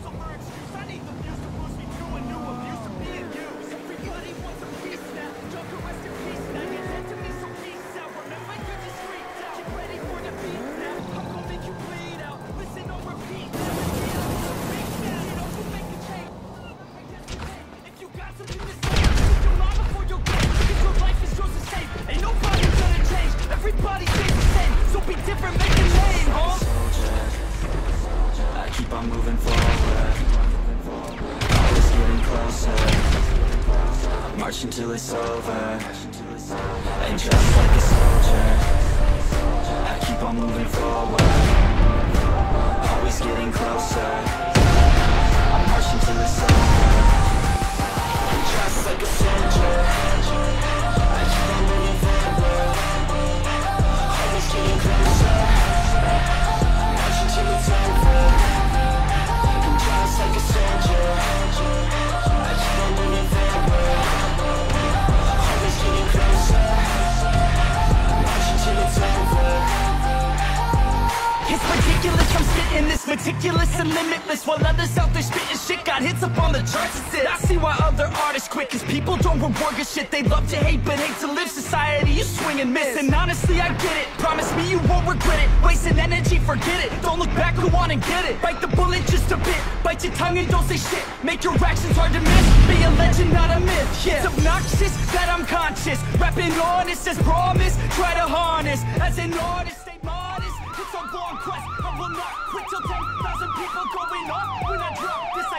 some more excuse. I need the news to push me through a new abuse of being used. Everybody wants a piece now. Don't go rest in peace now. You said to me some peace out. Remember you're just freaked out. Get ready for the beat now. I'm gonna make you bleed out. Listen on repeat now. You know you make the change. If you got something to say, put your mind before your game. If your life is yours to save, ain't nobody gonna change. Everybody stays the same. So be different, make a name, huh? I keep on moving forward, always getting closer, marching till it's over, and just like a soldier, I keep on moving forward, always getting closer, I'm marching till it's over, and just like a soldier, I keep on moving forward, always getting closer, marching till it's over. Like a soldier, I keep on moving forward, always getting closer, marching till it's over. It's ridiculous, I'm spitting this meticulous and limitless, while others out there spitting shit got hits up on the charts and sits. I see why other artists quit, cause people don't reward good shit. They love to hate but hate to live. Society, you swing and miss, and honestly I get it. Promise me you won't regret it. Wasting energy, forget it. Don't look back, go on and get it. Bite the bullet just a bit. Bite your tongue and don't say shit. Make your actions hard to miss. Be a legend, not a myth. Yeah. It's obnoxious that I'm conscious. Rapping honest as promise. Try to harness. As an artist, stay modest. It's a long quest. I will not quit till 10,000 people going off when I drop this.